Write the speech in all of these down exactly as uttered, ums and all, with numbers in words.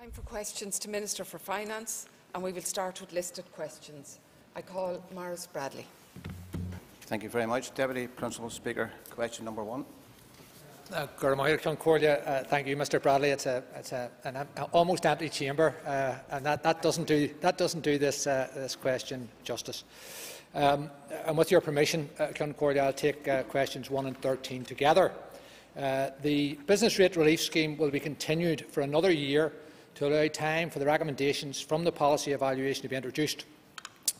Time for questions to Minister for Finance, and we will start with listed questions. I call Maurice Bradley. Thank you very much, Deputy Principal Speaker. Question number one. Uh, thank you, Mister Bradley. It's, a, it's a, an, an almost empty chamber, uh, and that, that doesn't do that doesn't do this uh, this question justice. Um, and with your permission, uh, Concordia, I'll take uh, questions one and thirteen together. Uh, the business rate relief scheme will be continued for another year to allow time for the recommendations from the policy evaluation to be introduced.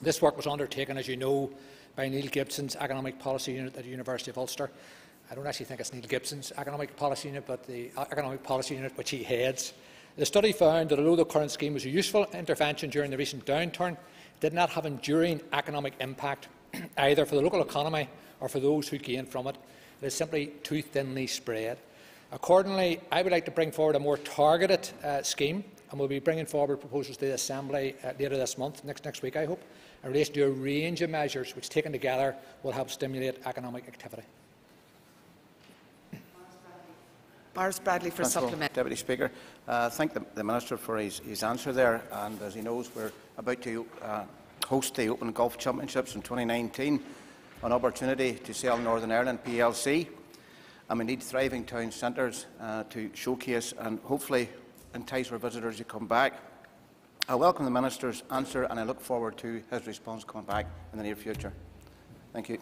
This work was undertaken, as you know, by Neil Gibson's Economic Policy Unit at the University of Ulster. I don't actually think it's Neil Gibson's Economic Policy Unit, but the Economic Policy Unit which he heads. The study found that although the current scheme was a useful intervention during the recent downturn, it did not have enduring economic impact either for the local economy or for those who gain from it. It is simply too thinly spread. Accordingly, I would like to bring forward a more targeted uh, scheme, and will be bringing forward proposals to the Assembly uh, later this month, next, next week I hope, in relation to a range of measures which, taken together, will help stimulate economic activity. Maurice Bradley for supplement. Deputy Speaker, uh, thank the, the Minister for his, his answer there, and as he knows, we're about to uh, host the Open Golf Championships in twenty nineteen, an opportunity to sell Northern Ireland P L C, and we need thriving town centres uh, to showcase and hopefully entice our visitors to come back. I welcome the Minister's answer and I look forward to his response coming back in the near future. Thank you.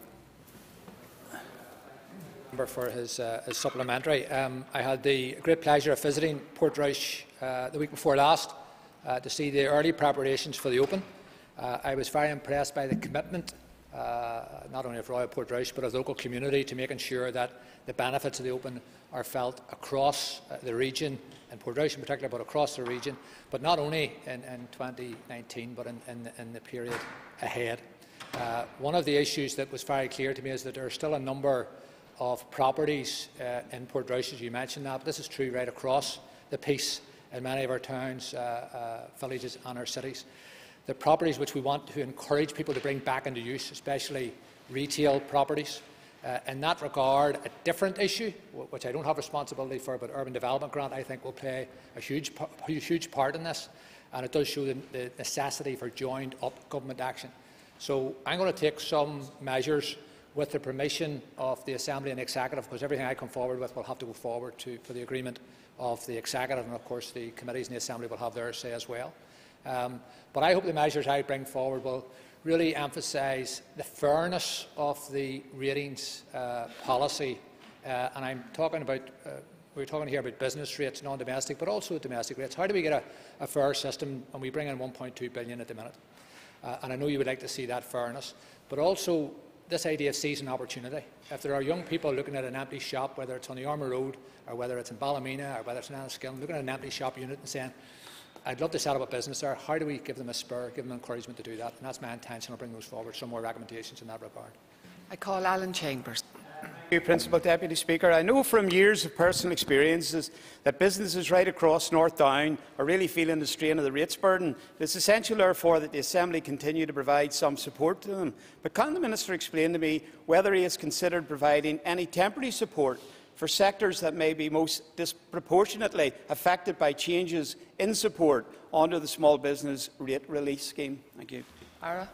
For his, uh, his supplementary. Um, I had the great pleasure of visiting Portrush uh, the week before last uh, to see the early preparations for the Open. Uh, I was very impressed by the commitment Uh, not only of Royal Portrush but of the local community to making sure that the benefits of the Open are felt across uh, the region, and Portrush in particular, but across the region, but not only in, in twenty nineteen but in, in, in the period ahead. Uh, one of the issues that was very clear to me is that there are still a number of properties uh, in Portrush, as you mentioned that, but this is true right across the piece in many of our towns, uh, uh, villages and our cities. The properties which we want to encourage people to bring back into use, especially retail properties. Uh, in that regard, a different issue, which I don't have responsibility for, but urban development grant, I think, will play a huge, huge part in this, and it does show the, the necessity for joined-up government action. So I'm going to take some measures with the permission of the Assembly and Executive, because everything I come forward with will have to go forward to, for the agreement of the Executive, and of course the committees in the Assembly will have their say as well. Um, but I hope the measures I bring forward will really emphasise the fairness of the ratings uh, policy, uh, and I'm talking about uh, we're talking here about business rates, non-domestic, but also domestic rates. How do we get a, a fair system? And we bring in one point two billion at the minute, uh, and I know you would like to see that fairness, but also this idea of season opportunity. If there are young people looking at an empty shop, whether it's on the Armagh Road or whether it's in Ballymena or whether it's in Anaskill, looking at an empty shop unit and saying, I'd love to set up a business there. How do we give them a spur, give them encouragement to do that? And that's my intention. I'll bring those forward, some more recommendations in that regard. I call Alan Chambers. Thank you, Principal Deputy Speaker. I know from years of personal experiences that businesses right across North Down are really feeling the strain of the rates burden. It is essential, therefore, that the Assembly continue to provide some support to them. But can the Minister explain to me whether he has considered providing any temporary support for sectors that may be most disproportionately affected by changes in support under the Small Business Rate Relief Scheme? Thank you. Ara.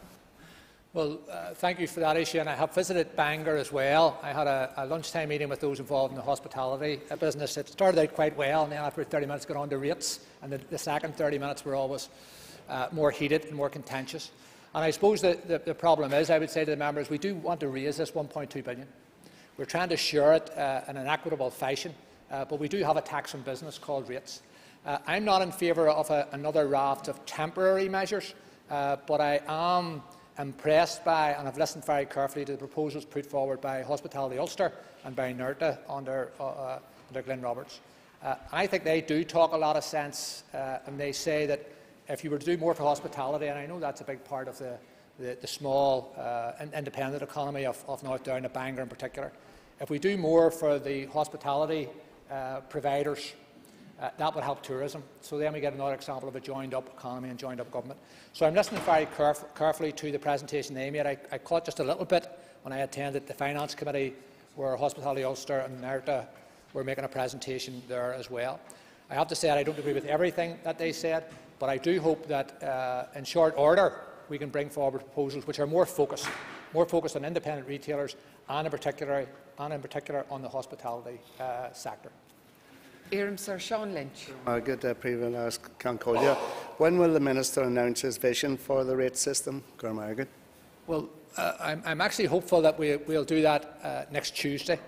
Well, uh, thank you for that issue, and I have visited Bangor as well. I had a, a lunchtime meeting with those involved in the hospitality business. It started out quite well, and then after thirty minutes got on to rates, and the, the second thirty minutes were always uh, more heated and more contentious. And I suppose the, the, the problem is, I would say to the members, we do want to raise this one point two billion. We're trying to share it uh, in an equitable fashion, uh, but we do have a tax on business called rates. Uh, I'm not in favour of a, another raft of temporary measures, uh, but I am impressed by and have listened very carefully to the proposals put forward by Hospitality Ulster and by NERTA under, uh, under Glenn Roberts. Uh, I think they do talk a lot of sense, uh, and they say that if you were to do more for hospitality, and I know that's a big part of the, the, the small uh, independent economy of, of North Down, of Bangor in particular, if we do more for the hospitality uh, providers, uh, that would help tourism. So then we get another example of a joined-up economy and joined-up government. So I'm listening very caref carefully to the presentation they made. I, I caught just a little bit when I attended the Finance Committee, where Hospitality Ulster and NERTA were making a presentation there as well. I have to say I don't agree with everything that they said, but I do hope that uh, in short order we can bring forward proposals which are more focused, more focused on independent retailers and in particular, and in particular on the hospitality uh, sector. Hear Sir Sean Lynch. Uh, good uh, President, I can call you. When will the Minister announce his vision for the rate system? Well, uh, I'm, I'm actually hopeful that we will do that uh, next Tuesday.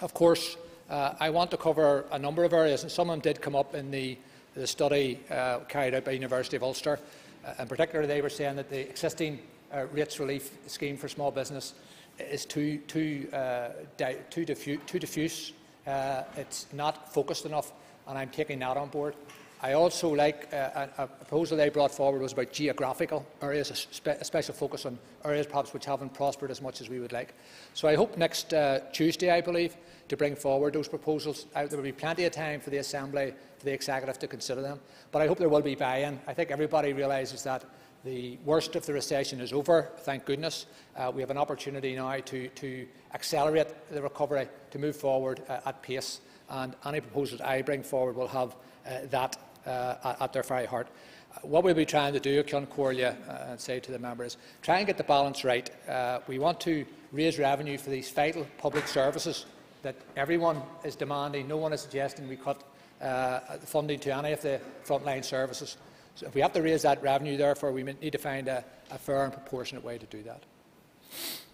Of course, uh, I want to cover a number of areas, and some of them did come up in the, the study uh, carried out by University of Ulster. Uh, in particular, they were saying that the existing uh, rates relief scheme for small business is too, too, uh, di too, diffu too diffuse. Uh, it's not focused enough, and I'm taking that on board. I also like uh, a, a proposal they brought forward was about geographical areas, a, spe a special focus on areas perhaps which haven't prospered as much as we would like. So I hope next uh, Tuesday, I believe, to bring forward those proposals. I, there will be plenty of time for the Assembly, for the Executive to consider them, but I hope there will be buy-in. I think everybody realises that the worst of the recession is over, thank goodness. Uh, we have an opportunity now to, to accelerate the recovery, to move forward uh, at pace, and any proposals I bring forward will have uh, that Uh, at their very heart. Uh, what we'll be trying to do, Cian Corlia, uh, and say to the member, is try and get the balance right. Uh, we want to raise revenue for these vital public services that everyone is demanding. No one is suggesting we cut uh, funding to any of the frontline services. So if we have to raise that revenue, therefore, we need to find a, a fair and proportionate way to do that.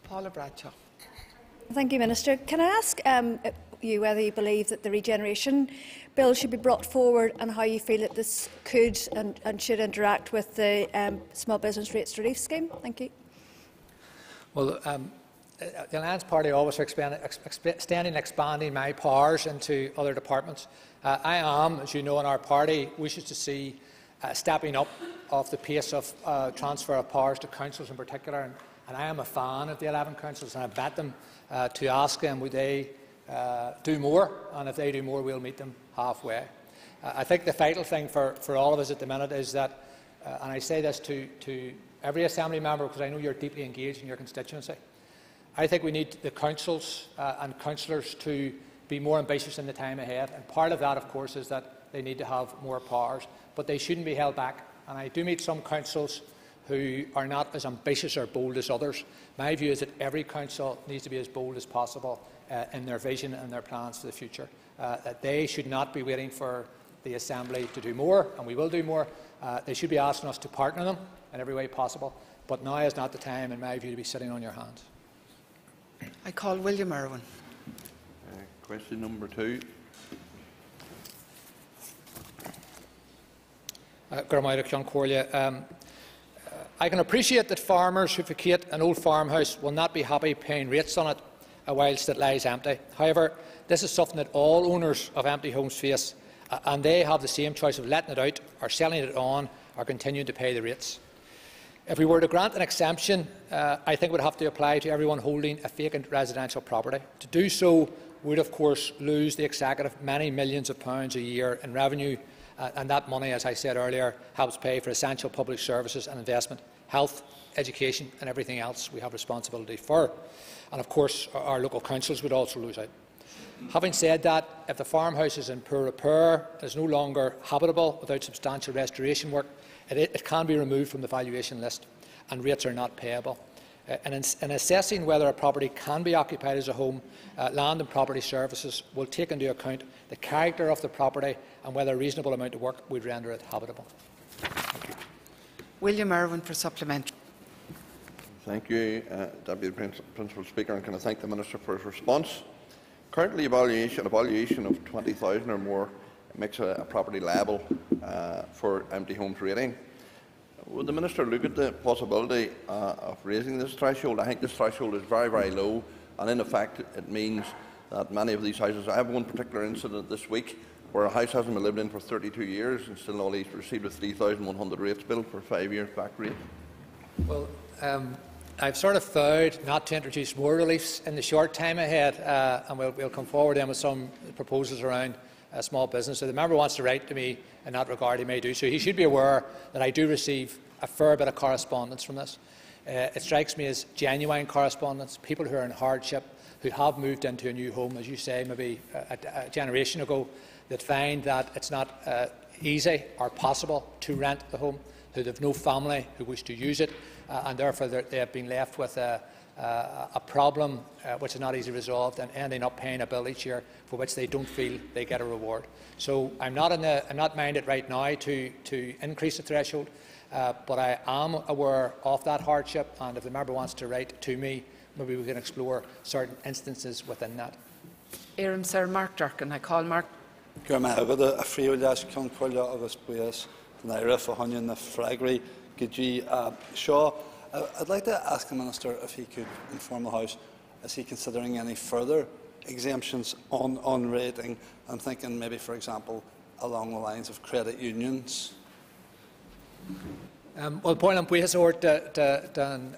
Paula Bradshaw. Thank you, Minister. Can I ask um, you whether you believe that the regeneration bill should be brought forward and how you feel that this could and, and should interact with the um, small business rates relief scheme? Thank you. Well, um, the Alliance Party always expand, extending, expanding my powers into other departments. Uh, I am, as you know, in our party, wishes to see uh, stepping up of the pace of uh, transfer of powers to councils in particular. And, And I am a fan of the eleven councils, and I bet them uh, to ask them would they uh, do more, and if they do more, we'll meet them halfway. Uh, I think the vital thing for, for all of us at the minute is that, uh, and I say this to, to every Assembly member because I know you're deeply engaged in your constituency, I think we need the councils uh, and councillors to be more ambitious in the time ahead, and part of that, of course, is that they need to have more powers, but they shouldn't be held back. And I do meet some councils who are not as ambitious or bold as others. My view is that every council needs to be as bold as possible uh, in their vision and their plans for the future. Uh, that they should not be waiting for the Assembly to do more, and we will do more. Uh, they should be asking us to partner them in every way possible, but now is not the time, in my view, to be sitting on your hands. I call William Irwin. Uh, question number two. Uh, um, I can appreciate that farmers who vacate an old farmhouse will not be happy paying rates on it whilst it lies empty. However, this is something that all owners of empty homes face, and they have the same choice of letting it out or selling it on or continuing to pay the rates. If we were to grant an exemption, uh, I think it would have to apply to everyone holding a vacant residential property. To do so would, of course, lose the Executive many millions of pounds a year in revenue. Uh, and that money, as I said earlier, helps pay for essential public services and investment, health, education and everything else we have responsibility for. And of course, our, our local councils would also lose out. Having said that, if the farmhouse is in poor repair, is no longer habitable without substantial restoration work, it, it can be removed from the valuation list and rates are not payable. Uh, and in, in assessing whether a property can be occupied as a home, uh, Land and Property Services will take into account the character of the property and whether a reasonable amount of work would render it habitable. William Irwin for supplementary. Thank you, uh, Deputy Principal Speaker, and can I thank the Minister for his response. Currently, evaluation, evaluation of twenty thousand or more makes a, a property liable uh, for empty homes rating. Would the Minister look at the possibility uh, of raising this threshold? I think this threshold is very, very low, and in effect it means that many of these houses... I have one particular incident this week where a house hasn't been lived in for thirty-two years and still only received a three thousand one hundred rates bill for five years back rate. Well, um, I've sort of vowed not to introduce more reliefs in the short time ahead, uh, and we'll, we'll come forward then with some proposals around a small business. If the member wants to write to me in that regard, he may do so. He should be aware that I do receive a fair bit of correspondence from this. Uh, it strikes me as genuine correspondence, people who are in hardship, who have moved into a new home, as you say, maybe a, a generation ago, that find that it's not uh, easy or possible to rent the home, who have no family who wish to use it, uh, and therefore they have been left with a, a, a problem uh, which is not easily resolved and ending up paying a bill each year for which they don't feel they get a reward. So I'm not, in the, I'm not minded right now to, to increase the threshold, uh, but I am aware of that hardship, and if the member wants to write to me, maybe we can explore certain instances within that. Éireann Sir Mark Durkin, I call Mark. Goedemiddag. A fríolas can colla of us boys. Naira for Hunion the Fragri. Gigi Shaw. I'd like to ask the Minister if he could inform the House. Is he considering any further exemptions on on rating? I'm thinking maybe, for example, along the lines of credit unions. Well, Portland Buis or den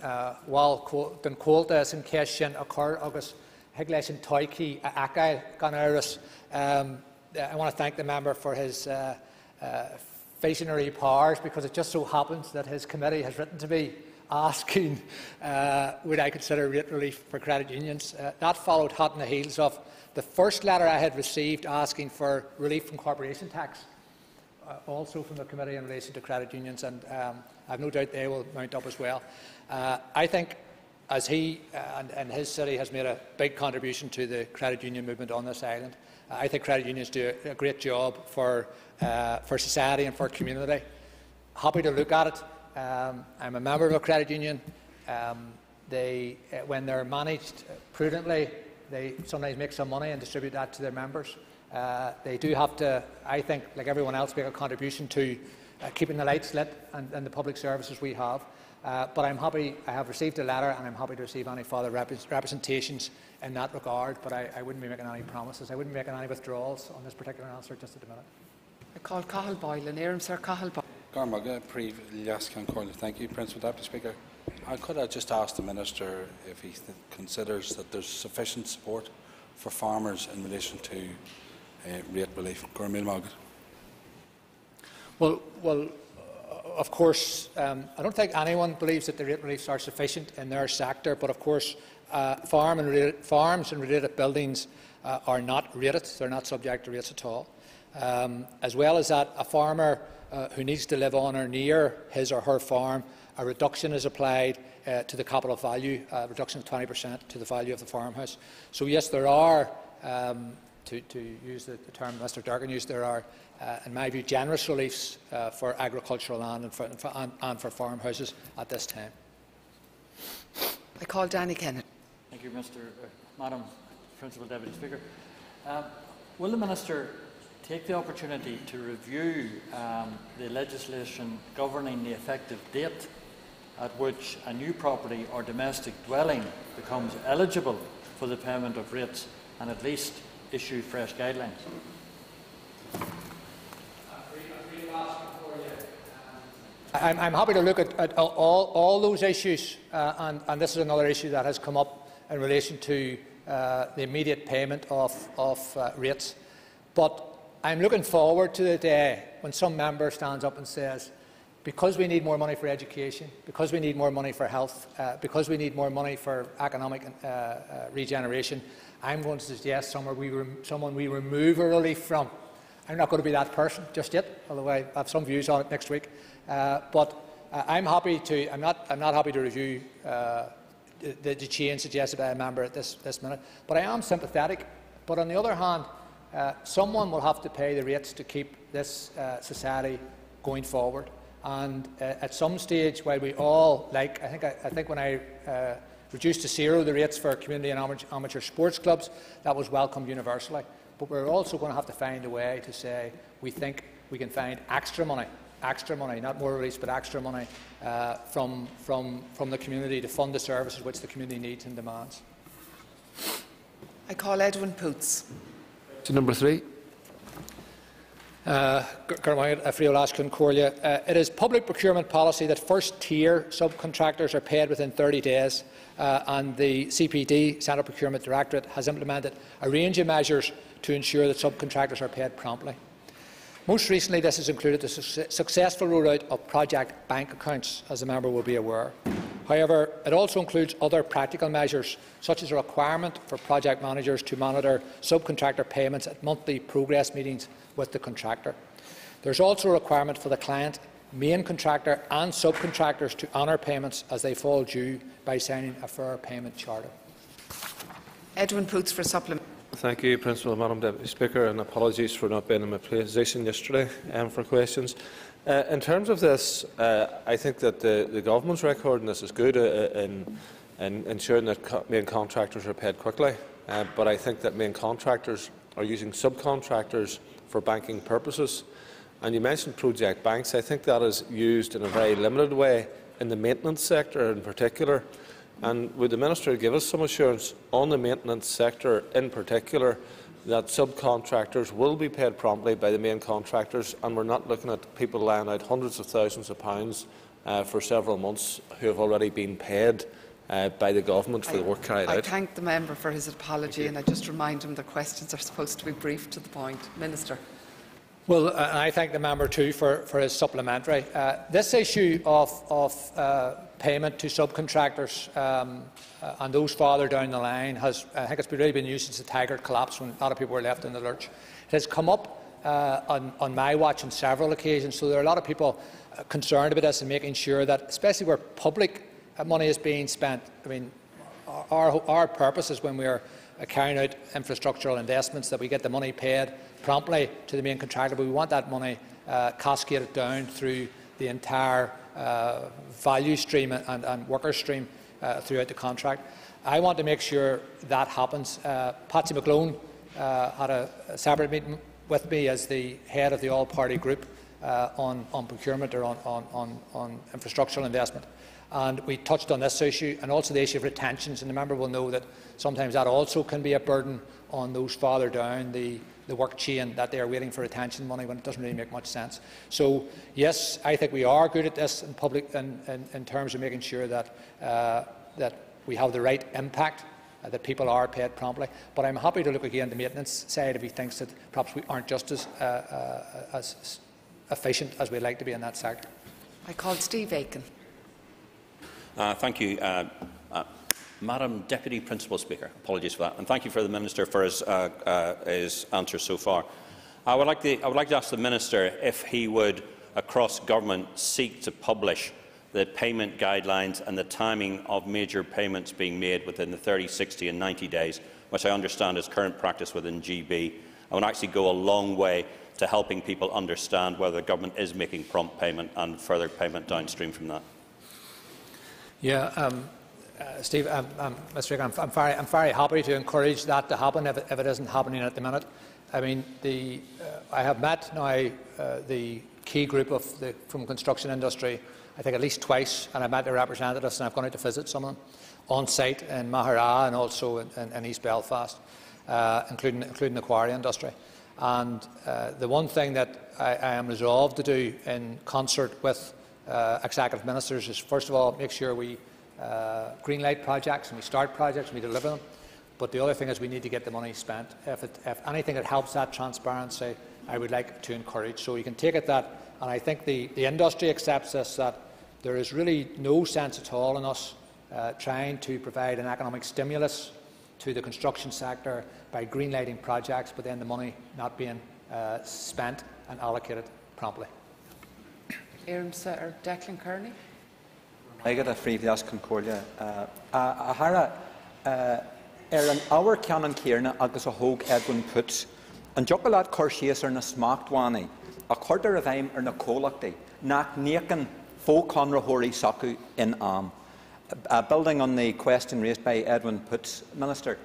Wal den Colta is in question a car August. Heglesin Toiki Akai Ganaris. I want to thank the member for his uh, uh, visionary powers, because it just so happens that his committee has written to me asking uh, would I consider rate relief for credit unions. Uh, that followed hot on the heels of the first letter I had received asking for relief from corporation tax, uh, also from the committee in relation to credit unions, and um, I have no doubt they will mount up as well. Uh, I think, as he and, and his city has made a big contribution to the credit union movement on this island, I think credit unions do a great job for, uh, for society and for community. Happy to look at it. Um, I'm a member of a credit union. Um, they, uh, when they're managed prudently, they sometimes make some money and distribute that to their members. Uh, they do have to, I think, like everyone else, make a contribution to uh, keeping the lights lit and, and the public services we have. Uh, but I'm happy I have received a letter, and I'm happy to receive any further rep representations in that regard. But I, I wouldn't be making any promises. I wouldn't be making any withdrawals on this particular answer just at the minute. I call Cahill Boylan. Here, Sir Cahill Boylan. Thank you, Principal Deputy Speaker. I could I just ask the Minister if he th considers that there's sufficient support for farmers in relation to uh, rate relief? Well, well. Of course, um, I don't think anyone believes that the rate reliefs are sufficient in their sector, but of course uh, farm and related, farms and related buildings uh, are not rated, they're not subject to rates at all. Um, as well as that, a farmer uh, who needs to live on or near his or her farm, a reduction is applied uh, to the capital value, a reduction of twenty percent to the value of the farmhouse. So yes, there are, um, to, to use the term Mister Durkin used, there are Uh, in my view, generous reliefs uh, for agricultural land and for, and, for, and, and for farmhouses at this time. I call Danny Kennett. Thank you, Mister Uh, Madam Principal Deputy Speaker. Uh, will the Minister take the opportunity to review um, the legislation governing the effective date at which a new property or domestic dwelling becomes eligible for the payment of rates, and at least issue fresh guidelines? I'm, I'm happy to look at, at all, all those issues, uh, and, and this is another issue that has come up in relation to uh, the immediate payment of, of uh, rates. But I'm looking forward to the day when some member stands up and says, because we need more money for education, because we need more money for health, uh, because we need more money for economic uh, uh, regeneration, I'm going to suggest somewhere we rem someone we remove a relief from. I'm not going to be that person just yet, although I have some views on it next week. Uh, but uh, I'm happy to. I'm not. I'm not happy to review uh, the, the change suggested by a member at this this minute. But I am sympathetic. But on the other hand, uh, someone will have to pay the rates to keep this uh, society going forward. And uh, at some stage, while we all like, I think. I, I think when I. Uh, reduced to zero the rates for community and amateur, amateur sports clubs, that was welcomed universally. But we're also going to have to find a way to say we think we can find extra money, extra money, not more release, but extra money uh, from, from, from the community to fund the services which the community needs and demands. I call Edwin Poots. To number three. Uh, it is public procurement policy that first-tier subcontractors are paid within thirty days, uh, and the C P D, Central Procurement Directorate, has implemented a range of measures to ensure that subcontractors are paid promptly. Most recently, this has included the su successful rollout of project bank accounts, as the member will be aware. However, it also includes other practical measures, such as a requirement for project managers to monitor subcontractor payments at monthly progress meetings with the contractor. There is also a requirement for the client, main contractor and subcontractors to honour payments as they fall due by signing a fair payment charter. Edwin Poots for supplement. Thank you, Principal, Madam Deputy Speaker, and apologies for not being in my position yesterday um, for questions. Uh, in terms of this, uh, I think that the, the government's record in this is good uh, in, in ensuring that co main contractors are paid quickly. Uh, but I think that main contractors are using subcontractors for banking purposes. And you mentioned project banks. I think that is used in a very limited way in the maintenance sector in particular. And would the Minister give us some assurance on the maintenance sector in particular that subcontractors will be paid promptly by the main contractors, and we're not looking at people lying out hundreds of thousands of pounds uh, for several months who have already been paid uh, by the government for I, the work carried I out? I thank the member for his apology, and I just remind him that questions are supposed to be brief to the point. Minister. Well, uh, I thank the member too for, for his supplementary. Uh, this issue of, of uh, payment to subcontractors um, uh, and those farther down the line has, I think, it's really been used since the Tiger collapse, when a lot of people were left in the lurch. It has come up uh, on, on my watch on several occasions, so there are a lot of people concerned about this and making sure that, especially where public money is being spent. I mean, our, our purpose is when we are carrying out infrastructural investments that we get the money paid promptly to the main contractor, but we want that money uh, cascaded down through the entire uh, value stream and, and worker stream uh, throughout the contract. I want to make sure that happens. Uh, Patsy McGlone uh, had a, a separate meeting with me as the head of the all-party group uh, on, on procurement or on, on, on, on infrastructural investment. And we touched on this issue and also the issue of retentions, and the member will know that sometimes that also can be a burden on those farther down the the work chain, that they are waiting for retention money when it doesn't really make much sense. So yes, I think we are good at this in public in, in, in terms of making sure that, uh, that we have the right impact, uh, that people are paid promptly. But I'm happy to look again at the maintenance side if he thinks that perhaps we aren't just as, uh, uh, as efficient as we'd like to be in that sector. I called Steve Aiken. Uh, thank you. Uh, uh Madam Deputy Principal Speaker, apologies for that, and thank you for the Minister for his, uh, uh, his answer so far. I would, like to, I would like to ask the Minister if he would, across government, seek to publish the payment guidelines and the timing of major payments being made within the thirty, sixty and ninety days, which I understand is current practice within G B, and would actually go a long way to helping people understand whether the government is making prompt payment and further payment downstream from that. Yeah. Um Uh, Steve, um, um, Mister Speaker, I'm, I'm, very, I'm very happy to encourage that to happen if it, if it isn't happening at the minute. I mean, the, uh, I have met now uh, the key group of the, from the construction industry, I think at least twice, and I've met their representatives, and I've gone out to visit some of them on site in Maheara and also in, in, in East Belfast, uh, including, including the quarry industry. And uh, the one thing that I, I am resolved to do in concert with uh, executive ministers is, first of all, make sure we Uh, green light projects, and we start projects and we deliver them. But the other thing is we need to get the money spent. If, it, if anything that helps that transparency, I would like to encourage. So you can take it that, and I think the, the industry accepts this, that there is really no sense at all in us uh, trying to provide an economic stimulus to the construction sector by green lighting projects, but then the money not being uh, spent and allocated promptly. Declan Kearney. I got a free to ask Concordia. Ahara, Erin, our Canon Kierna, Agus a Hogue Edwin Poots, and Jokalat Korshias are na Smaktwani, a quarter of them are na Kolakti, Nak Nakan, Fo Conrahori Saku in Am. Building on the question raised by Edwin Poots, Minister,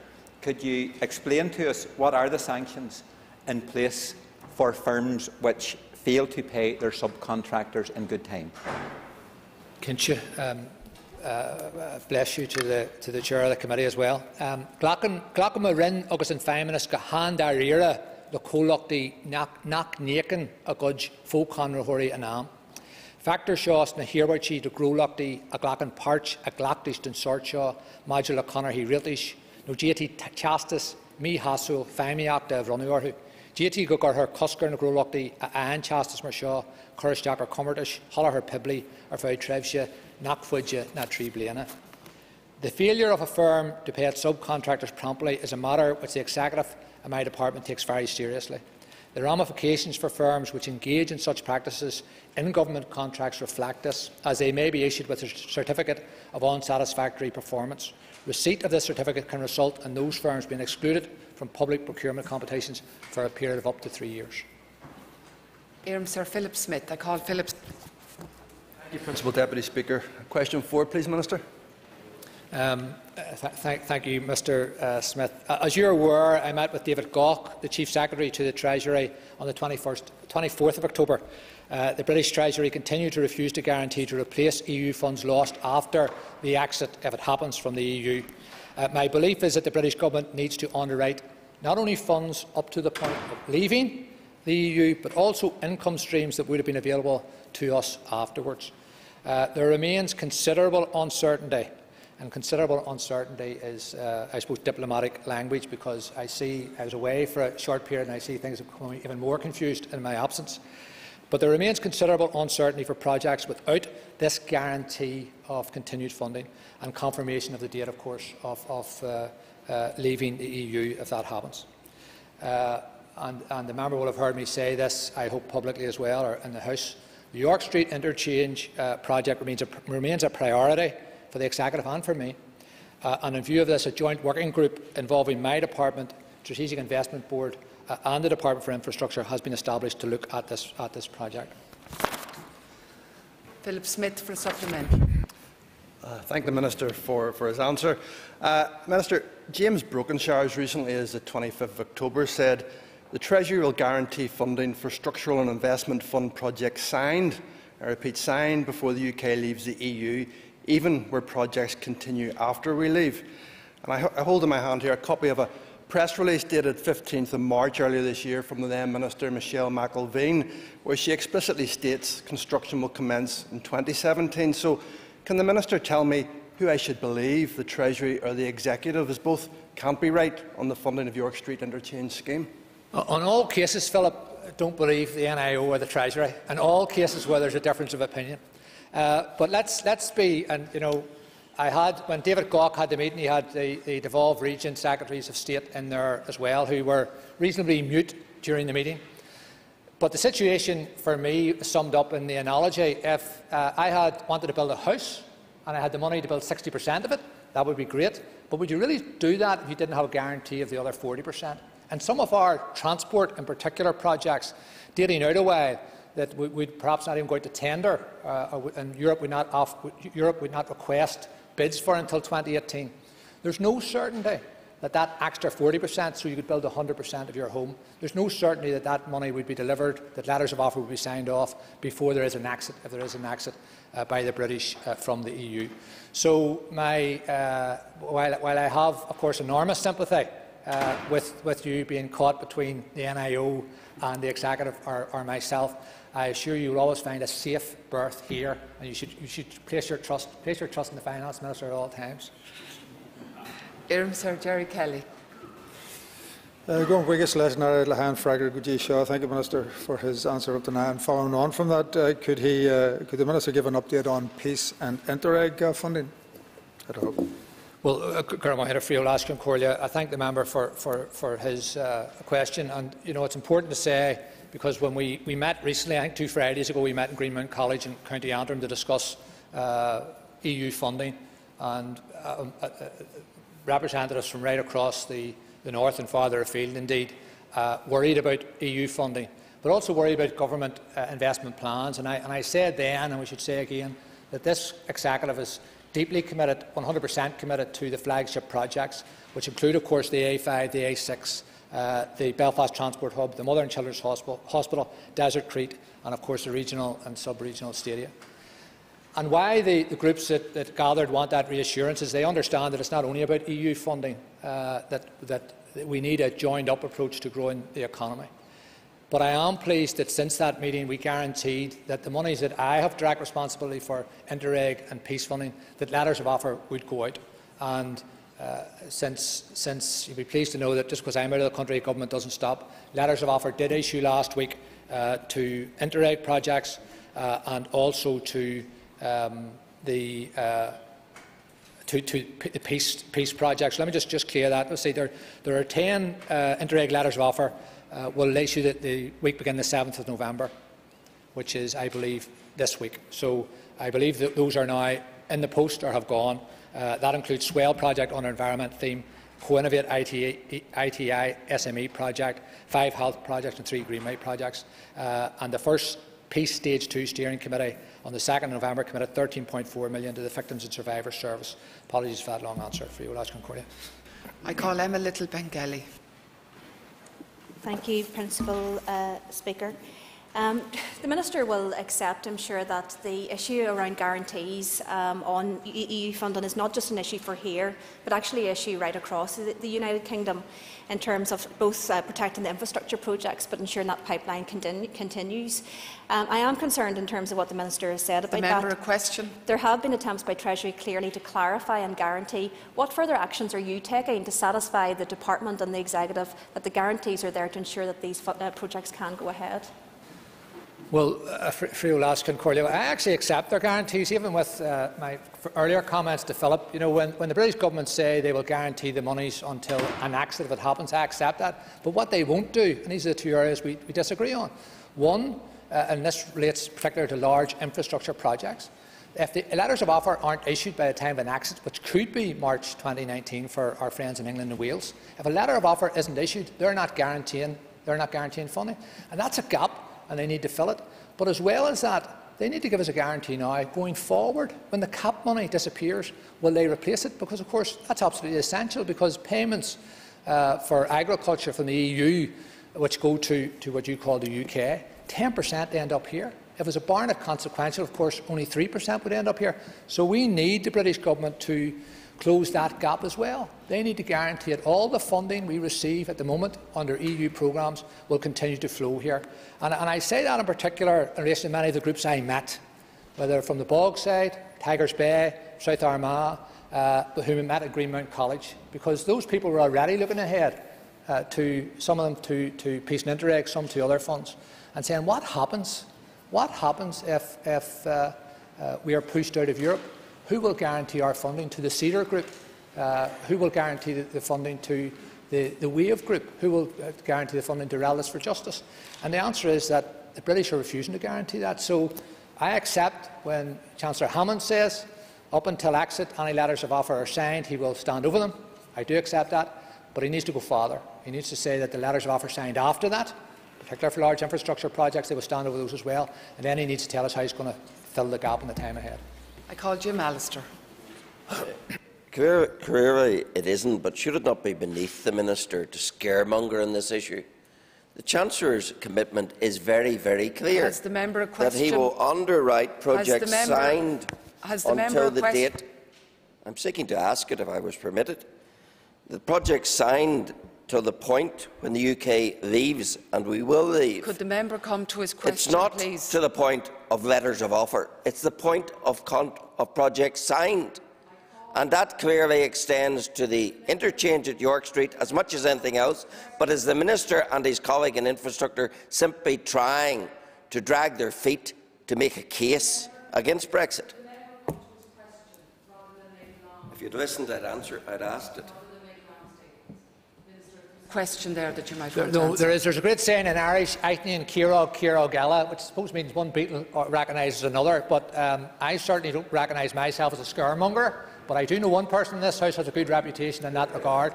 could you explain to us what are the sanctions in place for firms which fail to pay their subcontractors in good time? Kincha, um, uh, bless you to the to the chair of the committee as well. Glacan Marin agus an feiminis go hand arira le cólachtaí nach nécan a gudj fócánrathirí an am. Factor seos na hiarbairtí de grólachtaí a glacan parch a glactis den sortio maidil a conarthaí rialtis nó diatí chastas mí hasu feimiachta a bhronúarthu Jeití go gur coscar na grúlachtaí a an chastas mar seo, churis deac ar cumartas, holarthar pibli ar fáid treibse, nach fuidse na trí bliana. The failure of a firm to pay its subcontractors promptly is a matter which the Executive and my department takes very seriously. The ramifications for firms which engage in such practices in government contracts reflect this, as they may be issued with a certificate of unsatisfactory performance. Receipt of this certificate can result in those firms being excluded from public procurement competitions for a period of up to three years. Here, Sir Philip Smith. I call Philip. Thank you, Principal Deputy Speaker. Question four, please, Minister. Um, th th thank you, Mister Uh, Smith. Uh, as you are aware, I met with David Gauke, the Chief Secretary to the Treasury, on the twenty-fourth of October. Uh, the British Treasury continued to refuse to guarantee to replace E U funds lost after the exit, if it happens, from the E U. Uh, my belief is that the British Government needs to underwrite not only funds up to the point of leaving the E U, but also income streams that would have been available to us afterwards. Uh, there remains considerable uncertainty. And considerable uncertainty is, uh, I suppose, diplomatic language, because I see I was away for a short period and I see things have become even more confused in my absence. But there remains considerable uncertainty for projects without this guarantee of continued funding and confirmation of the date, of course, of, of uh, uh, leaving the E U if that happens. Uh, and, and the member will have heard me say this, I hope publicly as well, or in the House. The York Street Interchange uh, project remains a, remains a priority for the Executive and for me, uh, and in view of this, a joint working group involving my department, Strategic Investment Board, uh, and the Department for Infrastructure has been established to look at this, at this project. Philip Smith for supplement. Uh, thank the Minister for, for his answer. Uh, Minister, James Brokenshire recently, as the twenty-fifth of October, said the Treasury will guarantee funding for structural and investment fund projects signed, I repeat, signed before the U K leaves the E U, even where projects continue after we leave. And I, I hold in my hand here a copy of a press release dated fifteenth of March earlier this year from the then Minister Michelle McIlveen, where she explicitly states construction will commence in twenty seventeen. So can the Minister tell me who I should believe, the Treasury or the Executive, as both can't be right on the funding of York Street Interchange scheme? On all cases, Philip, don't believe the N I O or the Treasury. In all cases where there's a difference of opinion. Uh, but let's let's be, and you know, I had when David Gauke had the meeting, he had the, the devolved region secretaries of state in there as well, who were reasonably mute during the meeting. But the situation for me was summed up in the analogy: if uh, I had wanted to build a house and I had the money to build sixty percent of it, that would be great. But would you really do that if you didn't have a guarantee of the other forty percent? And some of our transport, in particular, projects dating out a while, that we would perhaps not even go out to tender, uh, and Europe would, not off, Europe would not request bids for until twenty eighteen. There's no certainty that that extra forty percent, so you could build one hundred percent of your home, there's no certainty that that money would be delivered, that letters of offer would be signed off before there is an exit, if there is an exit uh, by the British uh, from the E U. So my, uh, while, while I have, of course, enormous sympathy uh, with, with you being caught between the N I O and the Executive or, or myself, I assure you, you will always find a safe berth here, and you should, you should place your trust, place your trust in the Finance Minister at all times. Here, Sir Jerry Kelly. Uh, Thank you, Minister, for his answer up to now. And following on from that, uh, could he, uh, could the Minister give an update on peace and Interreg uh, funding? I don't know. Well, uh, I thank the member for, for, for his uh, question, and you know it's important to say, because when we, we met recently, I think two Fridays ago, we met in Greenmount College in County Antrim to discuss uh, E U funding, and uh, uh, representatives from right across the, the north and farther afield, indeed, uh, worried about E U funding, but also worried about government uh, investment plans. And I, and I said then, and we should say again, that this Executive is deeply committed, one hundred percent committed to the flagship projects, which include, of course, the A five, the A six, uh, the Belfast Transport Hub, the Mother and Children's Hospital, Hospital, Desert Crete, and, of course, the regional and sub-regional stadia. And why the, the groups that, that gathered want that reassurance is they understand that it's not only about E U funding, uh, that, that we need a joined-up approach to growing the economy. But I am pleased that since that meeting we guaranteed that the monies that I have direct responsibility for, Interreg and peace funding, that letters of offer would go out. And Uh, since, since you'll be pleased to know that just because I'm out of the country, government doesn't stop. Letters of offer did issue last week uh, to Interreg projects uh, and also to um, the uh, to, to the peace peace projects. Let me just just clear that. Let's see, there there are ten uh, Interreg letters of offer. Uh, will issue the, the week beginning the seventh of November, which is, I believe, this week. So I believe that those are now in the post or have gone. Uh, that includes Swell project on environment theme, Co-Innovate I T I S M E project, five health projects and three Greenmount projects. Uh, and the first Peace Stage two Steering Committee on the second of November committed thirteen point four million dollars to the Victims and Survivors Service. Apologies for that long answer for you, Lodge Concordia. I call Emma Little Bengali. Thank you, Principal uh, Speaker. Um, the Minister will accept, I'm sure, that the issue around guarantees um, on E U funding is not just an issue for here, but actually an issue right across the, the United Kingdom in terms of both uh, protecting the infrastructure projects but ensuring that pipeline continu continues. Um, I am concerned in terms of what the Minister has said about the member that. A question. There have been attempts by Treasury clearly to clarify and guarantee. What further actions are you taking to satisfy the Department and the Executive that the guarantees are there to ensure that these uh, projects can go ahead? Well, uh, Frio Concordia, I actually accept their guarantees, even with uh, my earlier comments to Philip. You know, when, when the British government say they will guarantee the monies until an accident, if it happens, I accept that. But what they won't do, and these are the two areas we, we disagree on. One, uh, and this relates particularly to large infrastructure projects, if the letters of offer aren't issued by the time of an accident, which could be March twenty nineteen for our friends in England and Wales, if a letter of offer isn't issued, they're not guaranteeing, they're not guaranteeing funding. And that's a gap, and they need to fill it. But as well as that, they need to give us a guarantee now, going forward, when the cap money disappears, will they replace it? Because, of course, that's absolutely essential, because payments uh, for agriculture from the E U, which go to, to what you call the U K, ten percent end up here. If it was a Barnett consequential, of course, only three percent would end up here. So we need the British government to close that gap as well. They need to guarantee that all the funding we receive at the moment under E U programmes will continue to flow here. And, and I say that in particular in relation to many of the groups I met, whether from the Bog side, Tigers Bay, South Armagh, uh, whom we met at Greenmount College, because those people were already looking ahead, uh, to some of them to, to Peace and Interreg, some to other funds, and saying, what happens? What happens if, if uh, uh, we are pushed out of Europe? Who will guarantee our funding to the Cedar Group? Uh, who will guarantee the, the funding to the, the Wave Group? Who will guarantee the funding to Rallies for Justice? And the answer is that the British are refusing to guarantee that. So I accept when Chancellor Hammond says, up until exit, any letters of offer are signed, he will stand over them. I do accept that, but he needs to go farther. He needs to say that the letters of offer signed after that, particularly for large infrastructure projects, they will stand over those as well. And then he needs to tell us how he's going to fill the gap in the time ahead. I call Jim Allister. Clearly it isn't, but should it not be beneath the Minister to scaremonger on this issue? The Chancellor's commitment is very, very clear. Has the member a question? That he will underwrite projects member, signed has the until the date. I'm seeking to ask it if I was permitted. The projects signed to the point when the U K leaves, and we will leave. Could the member come to his question, please? It's not please? to the point of letters of offer. It's the point of, con of projects signed. And that clearly extends to the interchange at York Street as much as anything else. But is the Minister and his colleague in infrastructure simply trying to drag their feet to make a case against Brexit? If you'd listened, I'd answer, I'd asked it. Question there that you might want no, to answer. There is. There's a great saying in Irish, "Aithne and Kirog, Kirog Ella," which I suppose means one beetle recognises another. But um, I certainly don't recognise myself as a scaremonger. But I do know one person in this House has a good reputation in that regard.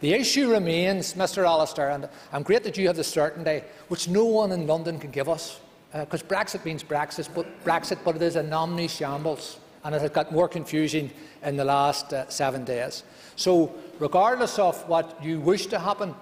The issue remains, Mister Allister, and I'm great that you have the certainty, which no one in London can give us, because uh, Brexit means Brexit, but Brexit, but it is an omni shambles, and it has got more confusing in the last uh, seven days. So, regardless of what you wish to happen,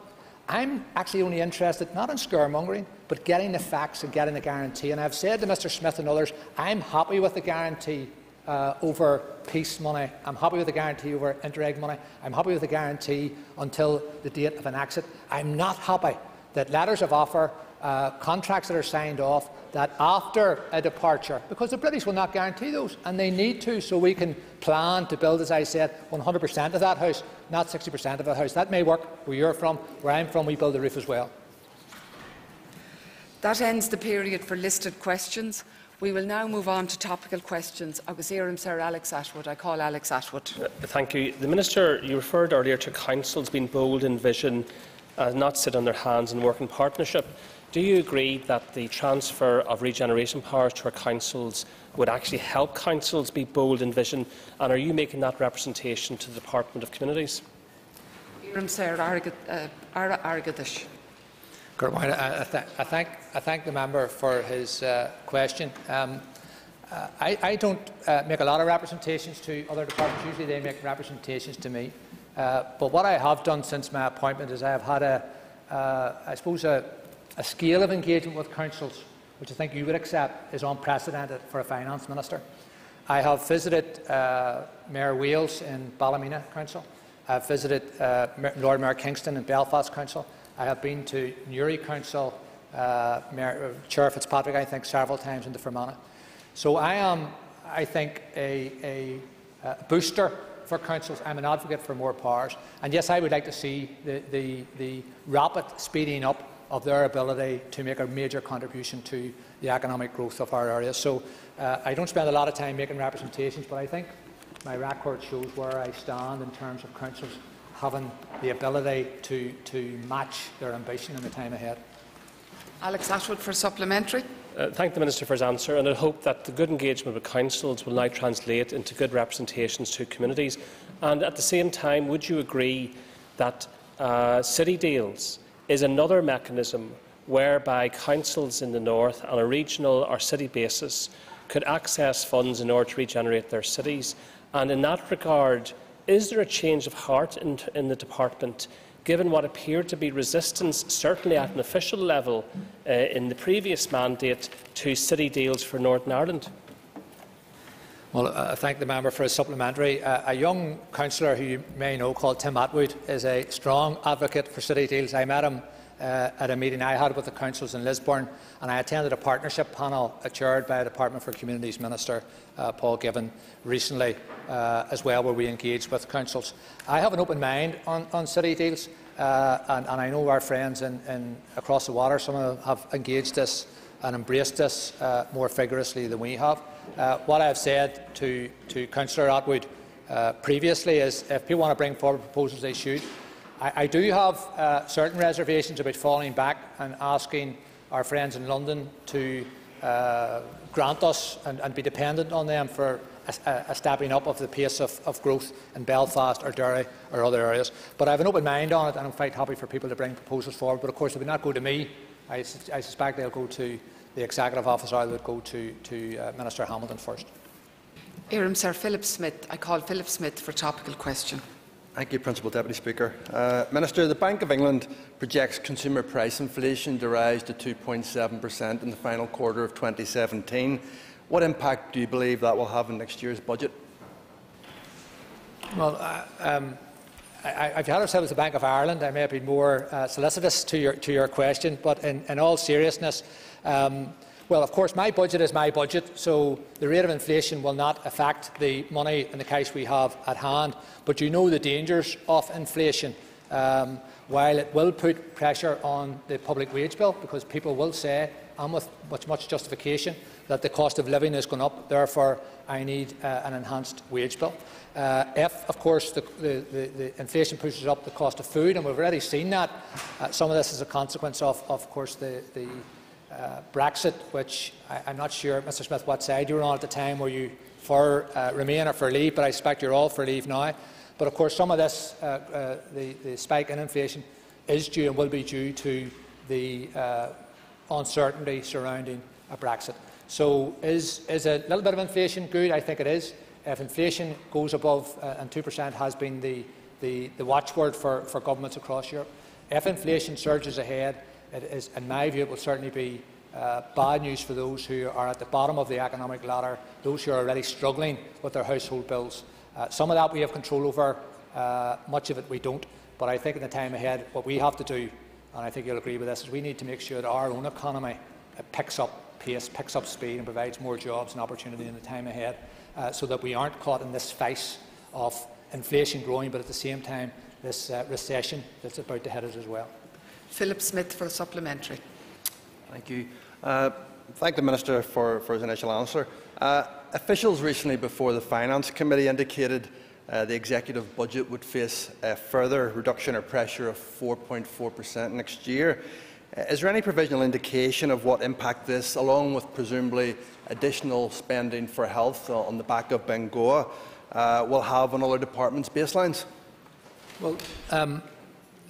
I'm actually only interested not in scaremongering, but getting the facts and getting the guarantee. And I've said to Mister Smith and others, I'm happy with the guarantee uh, over peace money. I'm happy with the guarantee over Interreg money. I'm happy with the guarantee until the date of an exit. I'm not happy that letters of offer uh, contracts that are signed off that after a departure, because the British will not guarantee those, and they need to, so we can plan to build, as I said, one hundred percent of that house, not sixty percent of that house. That may work where you're from, where I'm from, we build the roof as well. That ends the period for listed questions. We will now move on to topical questions. I was here, I'm Sir Alex Ashwood. I call Alex Ashwood. Thank you. The Minister, you referred earlier to councils being bold in vision and not sit on their hands and work in partnership. Do you agree that the transfer of regeneration powers to our councils would actually help councils be bold in vision, and are you making that representation to the Department of Communities? I thank, I thank the member for his uh, question. Um, uh, I, I don't uh, make a lot of representations to other departments. Usually they make representations to me. Uh, but what I have done since my appointment is I have had a, uh, I suppose, a A scale of engagement with councils, which I think you would accept is unprecedented for a finance minister. I have visited uh, Mayor Wales in Ballymena Council. I have visited uh, Lord Mayor Kingston in Belfast Council. I have been to Newry Council, uh, Mayor, Chair Fitzpatrick, I think, several times in the Fermanagh. So I am, I think, a, a, a booster for councils. I'm an advocate for more powers. And yes, I would like to see the, the, the rapid speeding up of their ability to make a major contribution to the economic growth of our area. So uh, I don't spend a lot of time making representations, but I think my record shows where I stand in terms of councils having the ability to, to match their ambition in the time ahead. Alex Ashwood for supplementary. Uh, thank the Minister for his answer, and I hope that the good engagement with councils will now translate into good representations to communities. And at the same time, would you agree that uh, city deals is another mechanism whereby councils in the north on a regional or city basis could access funds in order to regenerate their cities? And in that regard, is there a change of heart in, in the department, given what appeared to be resistance, certainly at an official level, uh, in the previous mandate to city deals for Northern Ireland? Well, I uh, thank the member for his supplementary. Uh, a young councillor who you may know called Tim Atwood is a strong advocate for city deals. I met him uh, at a meeting I had with the councils in Lisburn, and I attended a partnership panel chaired by the Department for Communities Minister uh, Paul Given recently uh, as well, where we engaged with councils. I have an open mind on, on city deals, uh, and, and I know our friends in, in across the water, some of them have engaged this and embraced this uh, more vigorously than we have. Uh, what I have said to, to Councillor Atwood uh, previously is if people want to bring forward proposals, they should. I, I do have uh, certain reservations about falling back and asking our friends in London to uh, grant us and, and be dependent on them for a, a stepping up of the pace of, of growth in Belfast or Derry or other areas. But I have an open mind on it, and I'm quite happy for people to bring proposals forward. But of course, they would not go to me. I, su I suspect they'll go to the Executive Officer. I would go to, to uh, Minister Hamilton first. Iram Sir Philip Smith. I call Philip Smith for topical question. Thank you, Principal Deputy Speaker. Uh, Minister, the Bank of England projects consumer price inflation to rise to two point seven percent in the final quarter of twenty seventeen. What impact do you believe that will have on next year's budget? Well, uh, um, I, I've had ourselves with the Bank of Ireland. I may have been more uh, solicitous to your, to your question, but in, in all seriousness, um, well, of course, my budget is my budget, so the rate of inflation will not affect the money and the cash we have at hand. But you know the dangers of inflation. Um, while it will put pressure on the public wage bill, because people will say, and with much, much justification, that the cost of living is going up, therefore I need uh, an enhanced wage bill. Uh, if, of course, the, the, the, the inflation pushes up the cost of food, and we've already seen that, uh, some of this is a consequence of, of course, the, the uh, Brexit, which I, I'm not sure, Mr Smith, what side you were on at the time, were you for uh, Remain or for Leave, but I suspect you're all for Leave now. But of course, some of this, uh, uh, the, the spike in inflation is due and will be due to the uh, uncertainty surrounding a Brexit. So is, is a little bit of inflation good? I think it is. If inflation goes above, uh, and two percent has been the, the, the watchword for, for governments across Europe, if inflation surges ahead, it is, in my view, it will certainly be uh, bad news for those who are at the bottom of the economic ladder, those who are already struggling with their household bills. Uh, some of that we have control over, uh, much of it we don't. But I think in the time ahead, what we have to do and I think you'll agree with this, is we need to make sure that our own economy picks up pace, picks up speed and provides more jobs and opportunity in the time ahead, uh, so that we aren't caught in this vice of inflation growing, but at the same time this uh, recession that's about to hit us as well. Philip Smith for a supplementary. Thank you. Uh, thank the Minister for, for his initial answer. Uh, officials recently before the Finance Committee indicated uh, the executive budget would face a further reduction or pressure of four point four percent next year. Is there any provisional indication of what impact this, along with presumably additional spending for health on the back of Bangor, uh, will have on other departments' baselines? Well, um,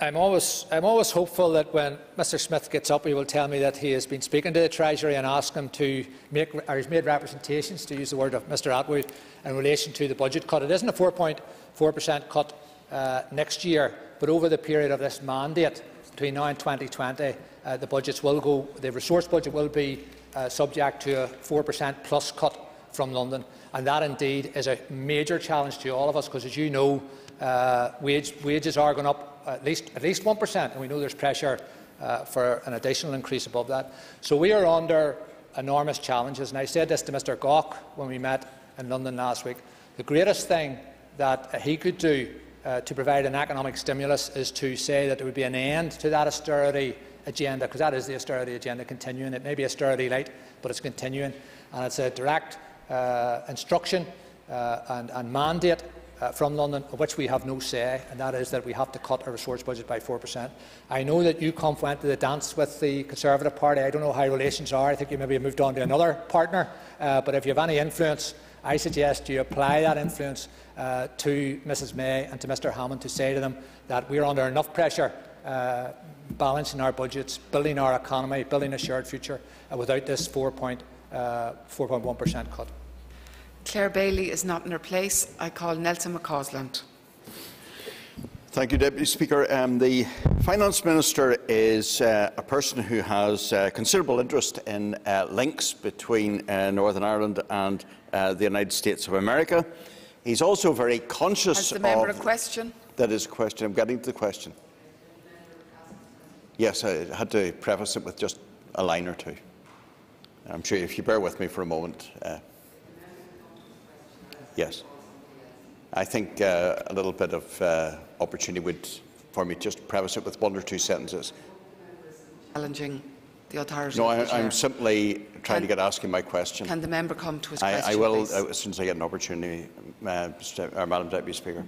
I'm always, I'm always hopeful that when Mister Smith gets up, he will tell me that he has been speaking to the Treasury and asked him to make, or he's made representations, to use the word of Mister Atwood, in relation to the budget cut. It isn't a four point four percent cut uh, next year, but over the period of this mandate, between now and twenty twenty, uh, the budgets will go, the resource budget will be uh, subject to a four percent plus cut from London, and that indeed is a major challenge to all of us, because as you know, uh, wage, wages are going up at least at least one percent, and we know there's pressure uh, for an additional increase above that. So we are under enormous challenges, and I said this to Mr Gauke when we met in London last week. The greatest thing that he could do uh, to provide an economic stimulus is to say that there would be an end to that austerity agenda, because that is the austerity agenda continuing. It may be austerity light, but it's continuing, and it's a direct uh, instruction uh, and, and mandate Uh, from London, of which we have no say, and that is that we have to cut our resource budget by four percent. I know that you come went to the dance with the Conservative Party. I don't know how relations are. I think you maybe moved on to another partner. Uh, but if you have any influence, I suggest you apply that influence uh, to Missus May and to Mister Hammond to say to them that we are under enough pressure uh, balancing our budgets, building our economy, building a shared future uh, without this four point one percent cut. Claire Bailey is not in her place. I call Nelson McCausland. Thank you, Deputy Speaker. Um, the Finance Minister is uh, a person who has uh, considerable interest in uh, links between uh, Northern Ireland and uh, the United States of America. He's also very conscious of... Has the member of, a question? That is a question. I'm getting to the question. Yes, I had to preface it with just a line or two. I'm sure if you bear with me for a moment... Uh, Yes. I think uh, a little bit of uh, opportunity would, for me, just preface it with one or two sentences. Challenging the authority. No, I, I'm simply trying can, to get asking my question. Can the member come to his I, question? I will, please? as soon as I get an opportunity, uh, or Madam Deputy Speaker.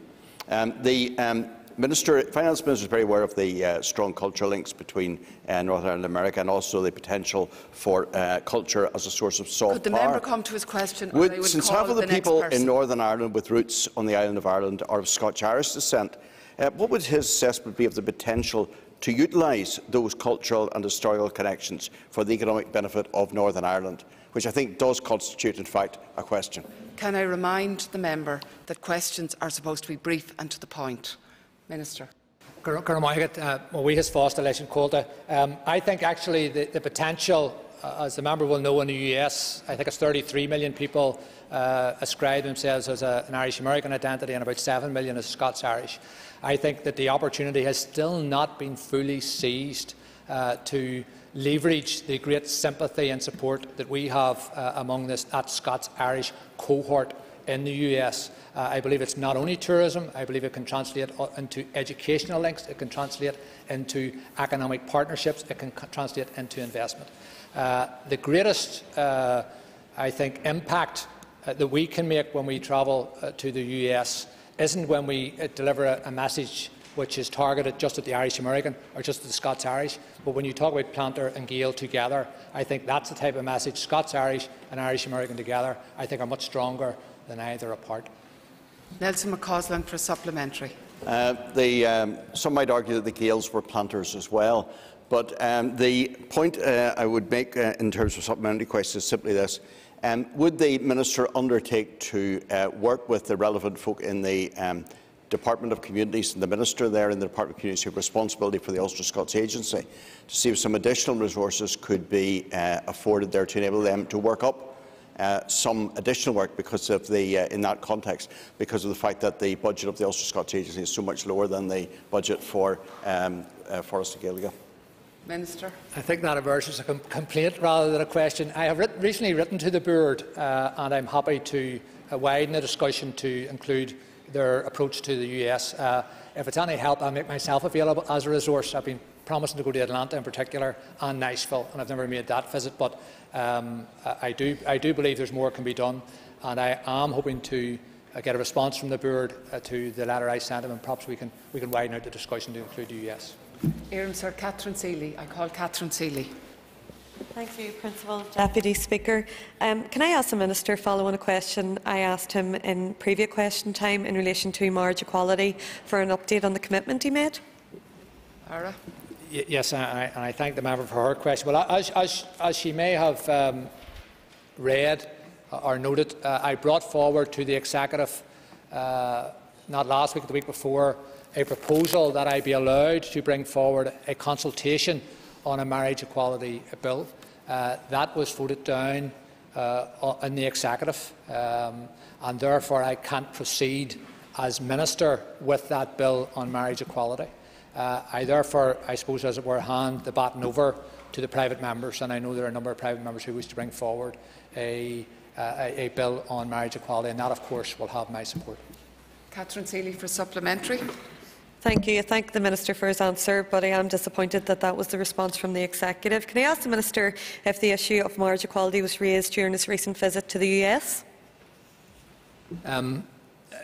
Um, the um, Minister, Finance Minister is very aware of the uh, strong cultural links between uh, Northern Ireland and America, and also the potential for uh, culture as a source of soft power. Could the member come to his question? Would, or would since half of the, the people in Northern Ireland with roots on the island of Ireland are of Scotch-Irish descent, uh, what would his assessment be of the potential to utilise those cultural and historical connections for the economic benefit of Northern Ireland, which I think does constitute, in fact, a question? Can I remind the member that questions are supposed to be brief and to the point? Minister. Um, I think actually the, the potential, uh, as the member will know, in the U S, I think it's thirty-three million people uh, ascribe themselves as a, an Irish-American identity, and about seven million as Scots-Irish. I think that the opportunity has still not been fully seized uh, to leverage the great sympathy and support that we have uh, among this, that Scots-Irish cohort in the U S. Uh, I believe it's not only tourism. I believe it can translate into educational links. It can translate into economic partnerships. It can translate into investment. Uh, the greatest, uh, I think, impact uh, that we can make when we travel uh, to the U S isn't when we uh, deliver a, a message which is targeted just at the Irish-American or just at the Scots-Irish. But when you talk about Planter and Gael together, I think that's the type of message Scots-Irish and Irish-American together, I think, are much stronger than either apart. Nelson McCausland for supplementary. Uh, the, um, some might argue that the Gaels were planters as well, but um, the point uh, I would make uh, in terms of supplementary questions is simply this. Um, would the Minister undertake to uh, work with the relevant folk in the um, Department of Communities and the Minister there in the Department of Communities who have responsibility for the Ulster Scots Agency to see if some additional resources could be uh, afforded there to enable them to work up Uh, some additional work because of the, uh, in that context, because of the fact that the budget of the Ulster Scots Agency is so much lower than the budget for um, uh, Forest and Gaeilge? Minister. I think that emerges a com complaint rather than a question. I have written, recently written to the Board uh, and I am happy to uh, widen the discussion to include their approach to the U S. Uh, if it's any help, I'll make myself available as a resource. I've been promising to go to Atlanta in particular and Nashville, and I've never made that visit, but um, I, do, I do believe there's more can be done, and I am hoping to uh, get a response from the Board uh, to the letter I sent them, and perhaps we can, we can widen out the discussion to include the U S. Here, Sir Catherine Seeley. I call Catherine Seeley. Thank you, Principal Deputy Speaker. Um, can I ask the Minister follow on a question I asked him in previous question time in relation to marriage equality for an update on the commitment he made? Ara. Yes, and I, I thank the member for her question. Well, as, as, as she may have um, read or noted, uh, I brought forward to the Executive, uh, not last week, but the week before, a proposal that I be allowed to bring forward a consultation on a marriage equality bill. Uh, that was voted down uh, in the Executive, um, and therefore I can't proceed as Minister with that bill on marriage equality. Uh, I therefore, I suppose, as it were, hand the baton over to the private members, and I know there are a number of private members who wish to bring forward a, uh, a bill on marriage equality, and that, of course, will have my support. Catherine Seeley for supplementary. Thank you. I thank the Minister for his answer, but I am disappointed that that was the response from the Executive. Can I ask the Minister if the issue of marriage equality was raised during his recent visit to the U S? Um,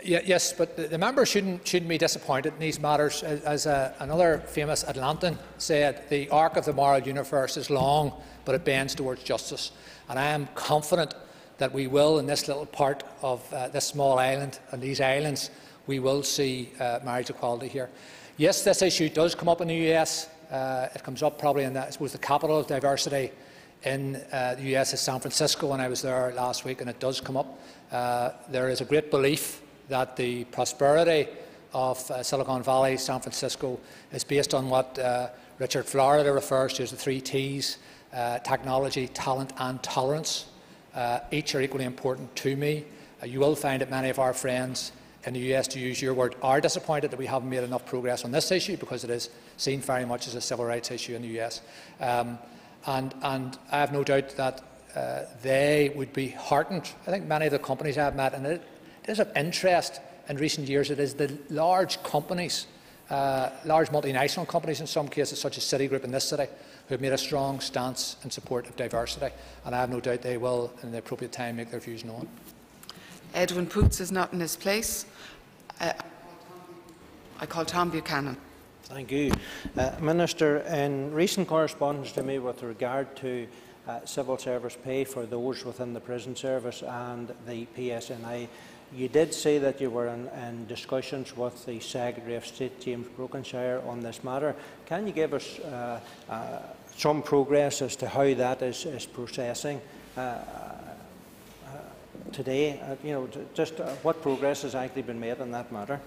yes, but the member shouldn't, shouldn't be disappointed in these matters. As uh, another famous Atlantan said, the arc of the moral universe is long, but it bends towards justice. And I am confident that we will, in this little part of uh, this small island and these islands, we will see uh, marriage equality here. Yes, this issue does come up in the U S. Uh, it comes up probably in, the, I suppose, the capital of diversity in uh, the U S is San Francisco, when I was there last week, and it does come up. Uh, there is a great belief that the prosperity of uh, Silicon Valley, San Francisco, is based on what uh, Richard Florida refers to as the three T's, uh, technology, talent and tolerance. Uh, each are equally important to me. Uh, you will find that many of our friends in the U S, to use your word, are disappointed that we haven't made enough progress on this issue, because it is seen very much as a civil rights issue in the U S. Um, and, and I have no doubt that uh, they would be heartened. I think many of the companies I have met, and it is of interest in recent years, it is the large companies, uh, large multinational companies in some cases, such as Citigroup in this city, who have made a strong stance in support of diversity. And I have no doubt they will, in the appropriate time, make their views known. Edwin Poots is not in his place. Uh, I call Tom Buchanan. Thank you. Uh, Minister, in recent correspondence to me with regard to uh, civil service pay for those within the prison service and the P S N I, you did say that you were in, in discussions with the Secretary of State, James Brokenshire, on this matter. Can you give us uh, uh, some progress as to how that is, is processing? Uh, today, uh, you know, just uh, what progress has actually been made on that matter?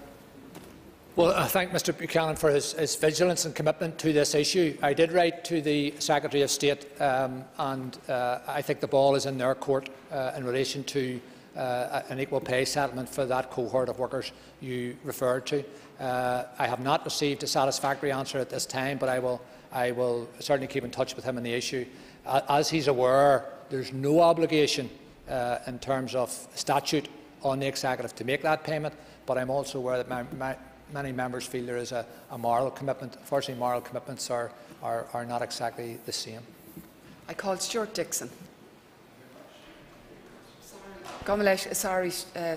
Well, I thank Mister Buchanan for his, his vigilance and commitment to this issue. I did write to the Secretary of State, um, and uh, I think the ball is in their court uh, in relation to uh, an equal pay settlement for that cohort of workers you referred to. Uh, I have not received a satisfactory answer at this time, but I will, I will certainly keep in touch with him on the issue. Uh, as he's aware, there's no obligation Uh, in terms of statute on the Executive to make that payment, but I'm also aware that my, my, many members feel there is a, a moral commitment. Unfortunately, moral commitments are, are, are not exactly the same. I call Stuart Dixon. Sorry, sorry uh,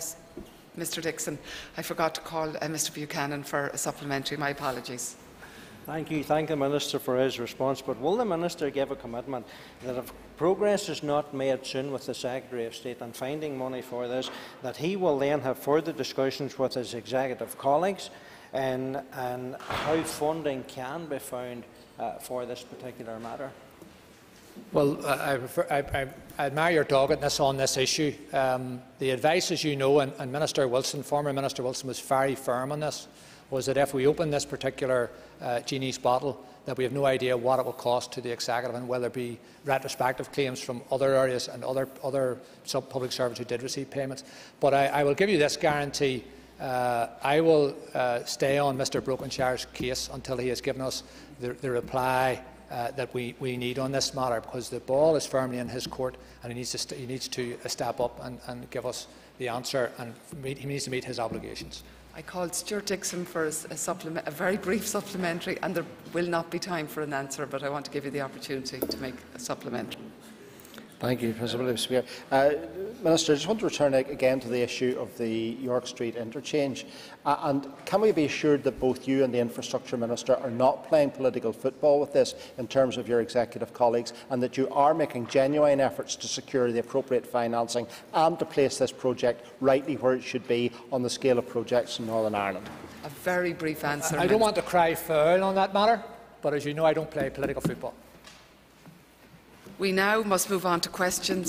Mister Dixon, I forgot to call uh, Mister Buchanan for a supplementary. My apologies. Thank you. Thank the Minister for his response. But will the Minister give a commitment that if progress is not made soon with the Secretary of State on finding money for this, that he will then have further discussions with his executive colleagues and, and how funding can be found uh, for this particular matter? Well, uh, I, refer, I, I, I admire your doggedness on this issue. Um, the advice, as you know, and, and Minister Wilson, former Minister Wilson, was very firm on this, was that if we open this particular uh, genie's bottle, that we have no idea what it will cost to the Executive and whether it be retrospective claims from other areas and other, other sub-public servants who did receive payments. But I, I will give you this guarantee. Uh, I will uh, stay on Mister Brokenshire's case until he has given us the, the reply uh, that we, we need on this matter, because the ball is firmly in his court, and he needs to, st he needs to step up and, and give us the answer, and meet, he needs to meet his obligations. I called Stuart Dixon for a, supplement, a very brief supplementary, and there will not be time for an answer, but I want to give you the opportunity to make a supplementary. Thank you, Principal Speaker. Uh, Minister, I just want to return again to the issue of the York Street Interchange. Uh, and can we be assured that both you and the Infrastructure Minister are not playing political football with this in terms of your executive colleagues, and that you are making genuine efforts to secure the appropriate financing and to place this project rightly where it should be on the scale of projects in Northern Ireland? A very brief answer. I, I don't want to cry foul on that matter, but as you know, I don't play political football. We now must move on to questions.